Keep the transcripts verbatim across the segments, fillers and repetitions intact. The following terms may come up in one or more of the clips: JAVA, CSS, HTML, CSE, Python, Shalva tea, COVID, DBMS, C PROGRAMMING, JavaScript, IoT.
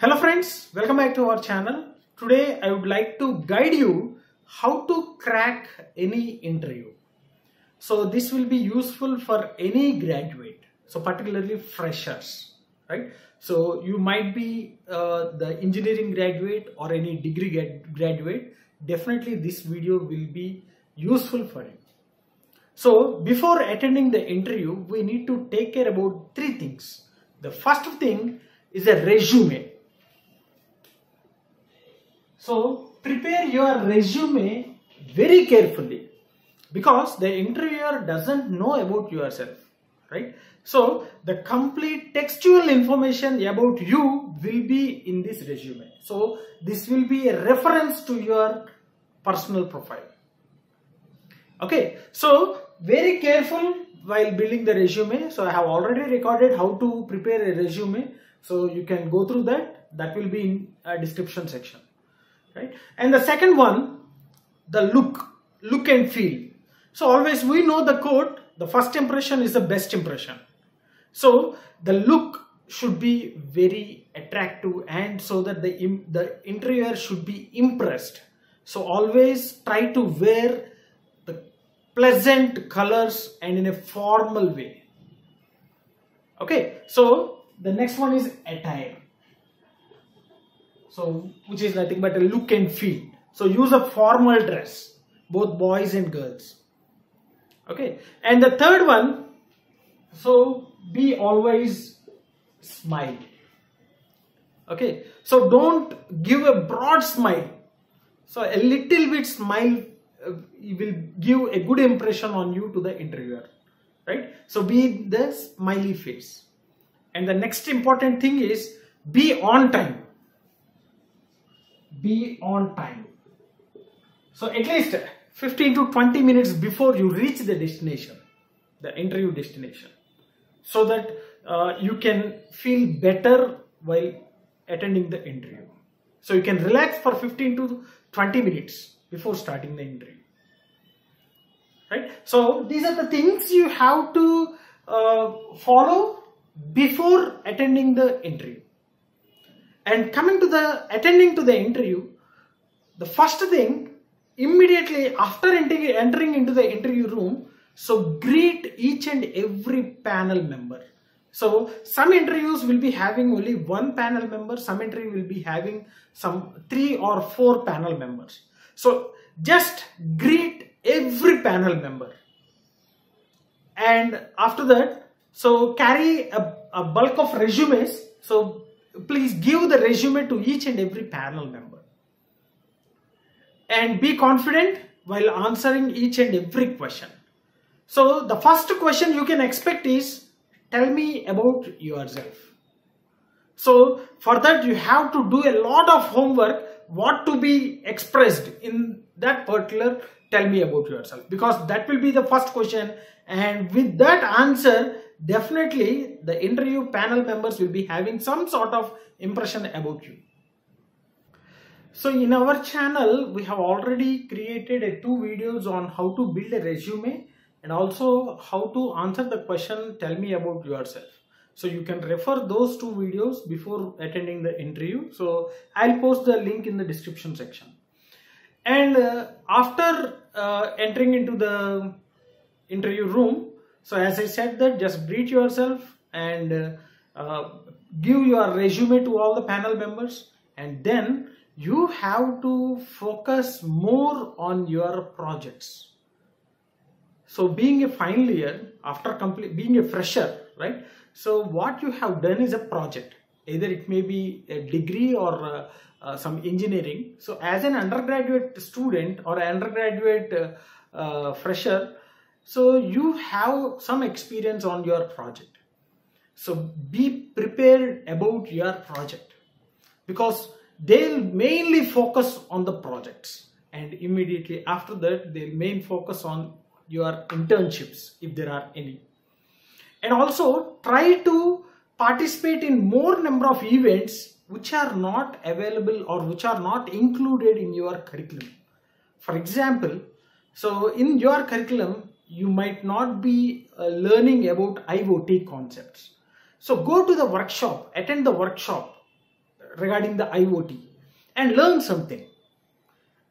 Hello friends, welcome back to our channel. Today I would like to guide you how to crack any interview. So this will be useful for any graduate, so particularly freshers, right? So you might be uh, the engineering graduate or any degree graduate. Definitely this video will be useful for you. So before attending the interview, we need to take care about three things. The first thing is a resume. So prepare your resume very carefully because the interviewer doesn't know about yourself, right? So the complete textual information about you will be in this resume. So this will be a reference to your personal profile. Okay, so very careful while building the resume. So I have already recorded how to prepare a resume. So you can go through that. That will be in a description section. Right? And the second one, the look, look and feel. So always we know the quote, the first impression is the best impression. So the look should be very attractive and so that the, the interviewer should be impressed. So always try to wear the pleasant colors and in a formal way. Okay, so the next one is attire. So, which is nothing but a look and feel. So, use a formal dress, both boys and girls. Okay. And the third one, so be always smile. Okay. So, don't give a broad smile. So, a little bit smile uh, will give a good impression on you to the interviewer. Right. So, be the smiley face. And the next important thing is be on time. Be on time. So at least fifteen to twenty minutes before you reach the destination, the interview destination, so that uh, you can feel better while attending the interview. So you can relax for fifteen to twenty minutes before starting the interview. Right? So these are the things you have to uh, follow before attending the interview. And coming to the attending to the interview, the first thing, immediately after entering into the interview room, so greet each and every panel member. So some interviews will be having only one panel member, some interview will be having some three or four panel members. So just greet every panel member. And after that, so carry a, a bulk of resumes. So please give the resume to each and every panel member. And be confident while answering each and every question. So the first question you can expect is, tell me about yourself. So for that you have to do a lot of homework, what to be expressed in that particular tell me about yourself. Because that will be the first question, and with that answer, definitely the interview panel members will be having some sort of impression about you. So in our channel, we have already created a two videos on how to build a resume and also how to answer the question, tell me about yourself. So you can refer those two videos before attending the interview. So I'll post the link in the description section. And uh, after uh, entering into the interview room, so as I said that just greet yourself and uh, uh, give your resume to all the panel members, and then you have to focus more on your projects. So being a final year, after complete, being a fresher, right? So what you have done is a project, either it may be a degree or uh, uh, some engineering. So as an undergraduate student or undergraduate uh, uh, fresher, so you have some experience on your project. So be prepared about your project because they'll mainly focus on the projects, and immediately after that they'll main focus on your internships if there are any. And also try to participate in more number of events which are not available or which are not included in your curriculum. For example, so in your curriculum, you might not be uh, learning about I O T concepts. So go to the workshop, attend the workshop, regarding the I O T and learn something.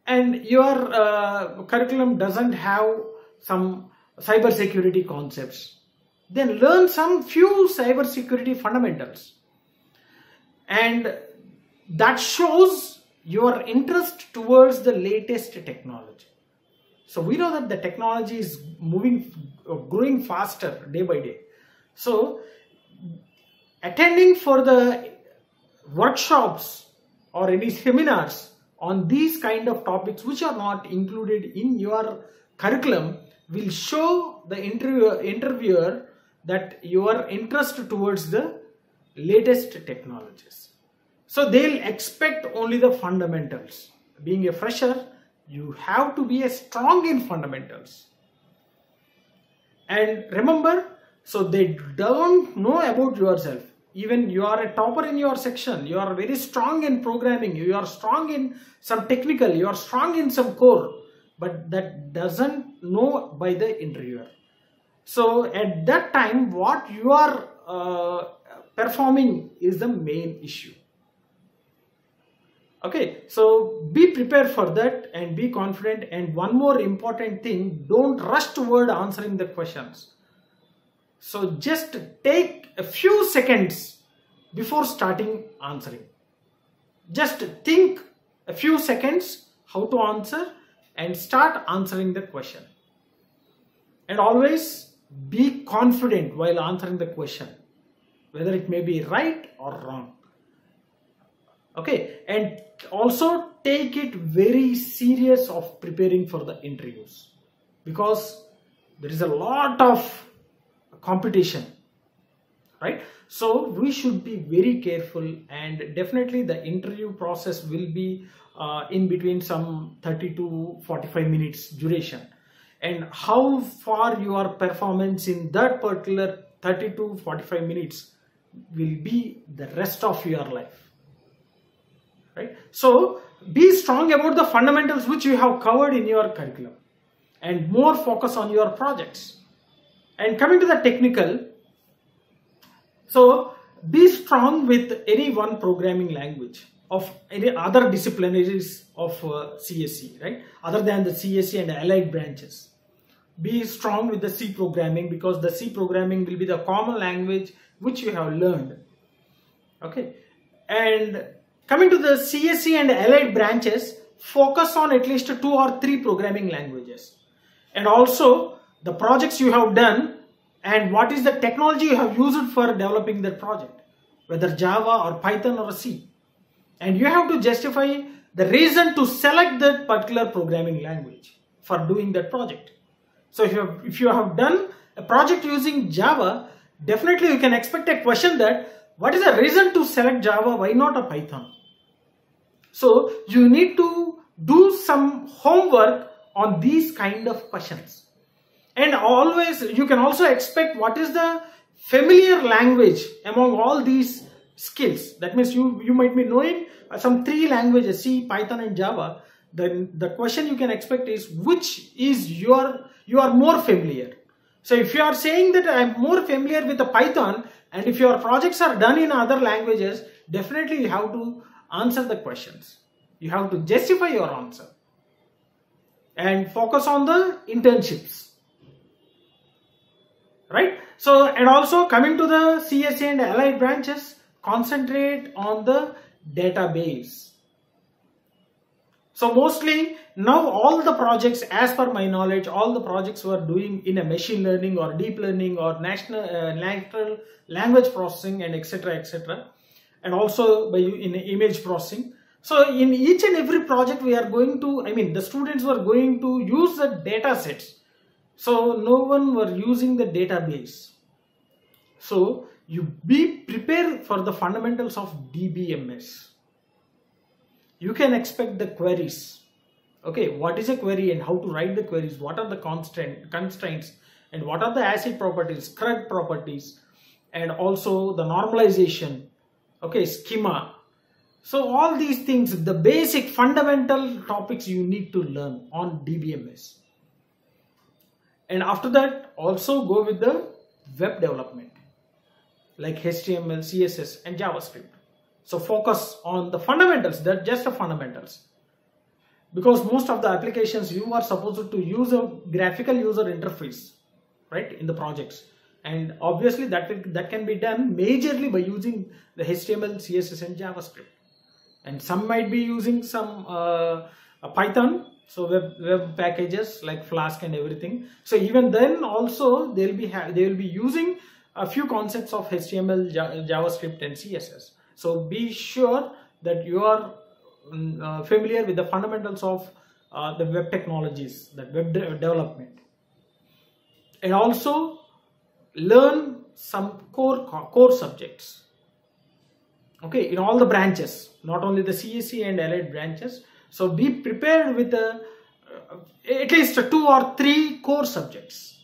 And your uh, curriculum doesn't have some cybersecurity concepts, then learn some few cybersecurity fundamentals. And that shows your interest towards the latest technology. So we know that the technology is moving, growing faster day by day. So attending for the workshops or any seminars on these kind of topics which are not included in your curriculum will show the interviewer, interviewer that your interest towards the latest technologies. So they'll expect only the fundamentals. Being a fresher, you have to be a strong in fundamentals. And remember, so they don't know about yourself. Even you are a topper in your section, you are very strong in programming, you are strong in some technical, you are strong in some core, but that doesn't know by the interviewer. So at that time, what you are uh, performing is the main issue. Okay, so be prepared for that and be confident. And one more important thing, don't rush toward answering the questions. So just take a few seconds before starting answering. Just think a few seconds how to answer and start answering the question. And always be confident while answering the question, whether it may be right or wrong. Okay, and also take it very serious of preparing for the interviews, because there is a lot of competition, right? So we should be very careful, and definitely the interview process will be uh, in between some thirty to forty-five minutes duration, and how far your performance in that particular thirty to forty-five minutes will be the rest of your life. Right? So be strong about the fundamentals which you have covered in your curriculum, and more focus on your projects. And coming to the technical, so be strong with any one programming language of any other disciplines of uh, C S E, right? Other than the C S E and allied branches. Be strong with the C programming, because the C programming will be the common language which you have learned. Okay, and coming to the C S E and allied branches, focus on at least two or three programming languages. And also the projects you have done and what is the technology you have used for developing that project, whether Java or Python or C. And you have to justify the reason to select that particular programming language for doing that project. So if you have, if you have done a project using Java, definitely you can expect a question that, what is the reason to select Java? Why not a Python? So you need to do some homework on these kind of questions. And always you can also expect what is the familiar language among all these skills. That means you, you might be knowing some three languages, C, Python and Java. Then the question you can expect is, which is your, you are more familiar. So if you are saying that I am more familiar with the Python, and if your projects are done in other languages, definitely you have to answer the questions. You have to justify your answer. And focus on the internships. Right? So, and also coming to the C S A and allied branches, concentrate on the database. So mostly now all the projects, as per my knowledge, all the projects were doing in a machine learning or deep learning or national uh, natural language processing and etc, et cetera. And also by in image processing. So in each and every project we are going to, I mean the students were going to use the data sets. So no one were using the database. So you be prepared for the fundamentals of D B M S. You can expect the queries. Okay, what is a query and how to write the queries? What are the constraint, constraints and what are the ACID properties, C R U D properties, and also the normalization, okay, schema. So all these things, the basic fundamental topics you need to learn on D B M S. And after that, also go with the web development like H T M L, C S S and JavaScript. So focus on the fundamentals, they're just the fundamentals. Because most of the applications you are supposed to use a graphical user interface, right, in the projects. And obviously that, that can be done majorly by using the H T M L, C S S and JavaScript. And some might be using some uh, Python, so web, web packages like Flask and everything. So even then also they'll be, they will be using a few concepts of H T M L, JavaScript and C S S. So be sure that you are uh, familiar with the fundamentals of uh, the web technologies, that web de development. And also learn some core, core subjects. Okay, in all the branches, not only the C S C and allied branches. So be prepared with a, uh, at least two or three core subjects.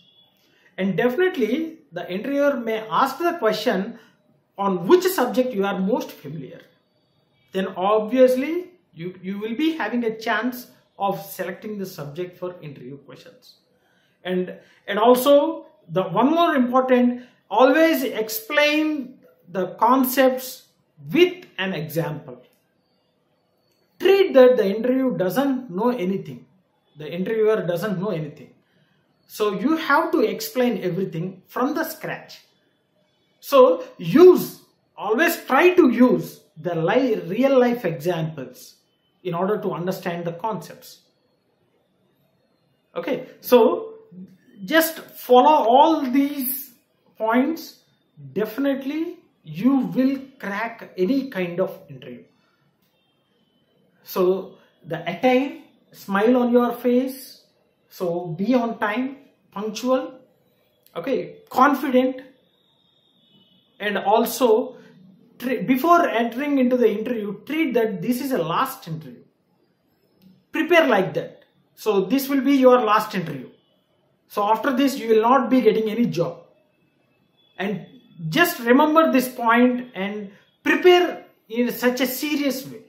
And definitely the interviewer may ask the question on which subject you are most familiar. Then obviously you, you will be having a chance of selecting the subject for interview questions. And, and also the one more important, always explain the concepts with an example. Treat that the interviewer doesn't know anything. The interviewer doesn't know anything. So you have to explain everything from the scratch. So use, always try to use the live, real life examples in order to understand the concepts. Okay, so just follow all these points. Definitely you will crack any kind of interview. So the attire, smile on your face, so be on time, punctual, okay, confident. And also before entering into the interview, treat that this is a last interview. Prepare like that. So this will be your last interview. So after this you will not be getting any job. And just remember this point and prepare in such a serious way.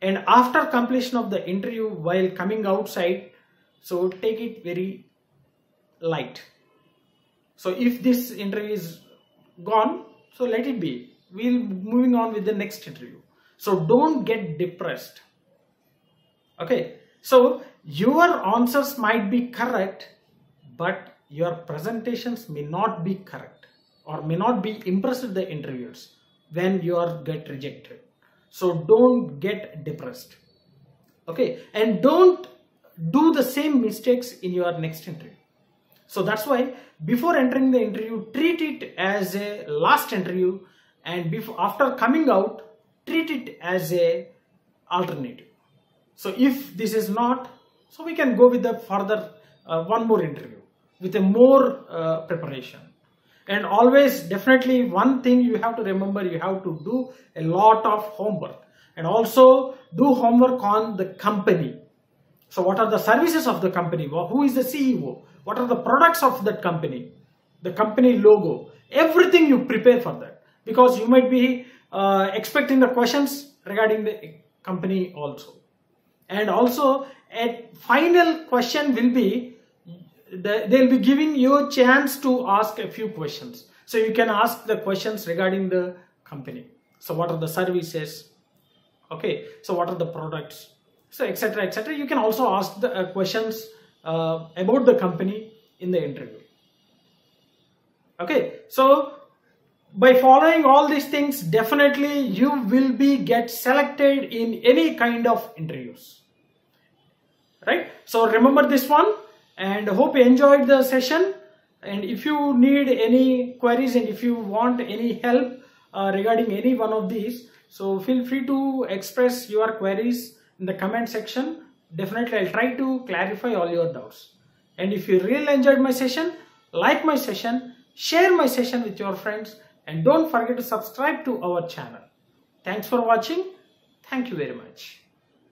And after completion of the interview, while coming outside, so take it very light. So if this interview is gone, so let it be. We'll moving on with the next interview. So don't get depressed. Okay, so your answers might be correct, but your presentations may not be correct, or may not be impressed with the interviewers when you are get rejected. So don't get depressed. Okay, and don't do the same mistakes in your next interview. So that's why before entering the interview, treat it as a last interview, and before after coming out, treat it as a alternative. So if this is not, so we can go with the further uh, one more interview with a more uh, preparation. And always, definitely one thing you have to remember, you have to do a lot of homework, and also do homework on the company. So what are the services of the company? Who is the C E O? What are the products of that company? The company logo, everything you prepare for that, because you might be uh, expecting the questions regarding the company also. And also a final question will be, they'll be giving you a chance to ask a few questions. So you can ask the questions regarding the company. So what are the services? Okay, so what are the products? So et cetera et cetera. You can also ask the uh, questions uh, about the company in the interview. Okay, so by following all these things, definitely you will be get selected in any kind of interviews. Right? So remember this one. And hope you enjoyed the session. And if you need any queries and if you want any help uh, regarding any one of these, so feel free to express your queries in the comment section. Definitely I'll try to clarify all your doubts. And if you really enjoyed my session, like my session, share my session with your friends, and don't forget to subscribe to our channel. Thanks for watching. Thank you very much.